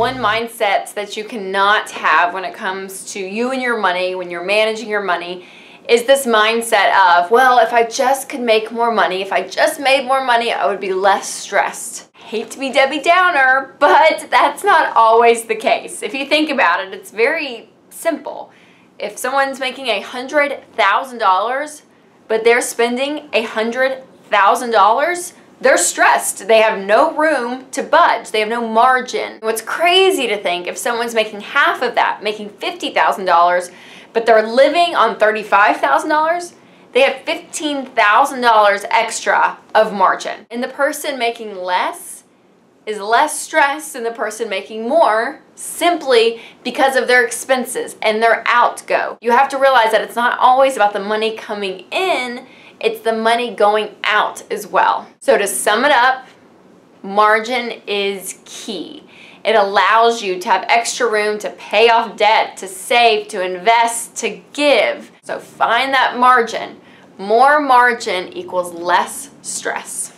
one mindset that you cannot have when it comes to you and your money, when you're managing your money, is this mindset of, well, if I just could make more money, if I just made more money, I would be less stressed. Hate to be Debbie Downer, but that's not always the case. If you think about it, it's very simple. If someone's making $100,000, but they're spending $100,000, they're stressed. They have no room to budge. They have no margin. What's crazy to think, if someone's making half of that, making $50,000, but they're living on $35,000, they have $15,000 extra of margin. And the person making less is less stressed than the person making more simply because of their expenses and their outgo. You have to realize that it's not always about the money coming in, it's the money going out as well. So to sum it up, margin is key. It allows you to have extra room to pay off debt, to save, to invest, to give. So find that margin. More margin equals less stress.